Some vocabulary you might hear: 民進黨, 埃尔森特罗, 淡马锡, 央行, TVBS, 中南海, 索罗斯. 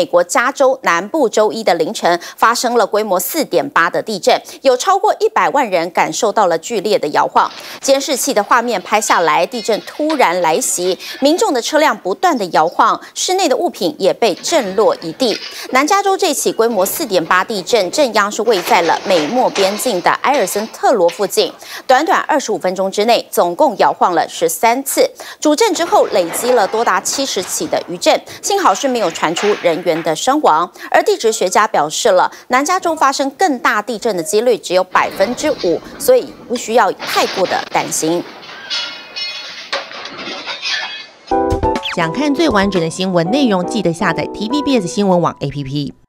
美国加州南部周一的凌晨发生了规模 4.8 的地震，有超过100万人感受到了剧烈的摇晃。监视器的画面拍下来，地震突然来袭，民众的车辆不断的摇晃，室内的物品也被震落一地。南加州这起规模 4.8 地震，震央是位在了美墨边境的埃尔森特罗附近。短短25分钟之内，总共摇晃了13次。主震之后，累积了多达70起的余震，幸好是没有传出人员的伤亡。而地质学家表示了，南加州发生更大地震的几率只有5%，所以不需要太过的担心。想看最完整的新闻内容，记得下载 TVBS 新闻网 APP。